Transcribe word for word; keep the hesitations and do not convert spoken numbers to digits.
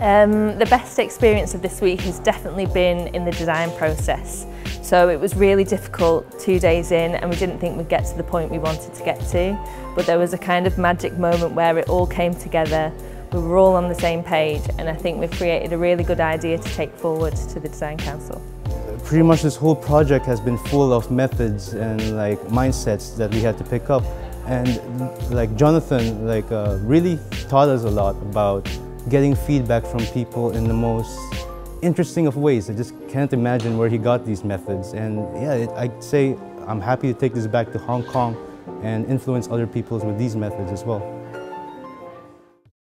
Um, the best experience of this week has definitely been in the design process. So it was really difficult two days in, and we didn't think we'd get to the point we wanted to get to, but there was a kind of magic moment where it all came together. We were all on the same page, and I think we've created a really good idea to take forward to the Design Council. Pretty much this whole project has been full of methods and like mindsets that we had to pick up, and like Jonathan like uh, really taught us a lot about getting feedback from people in the most interesting of ways. I just can't imagine where he got these methods, and yeah, it, I'd say I'm happy to take this back to Hong Kong and influence other peoples with these methods as well.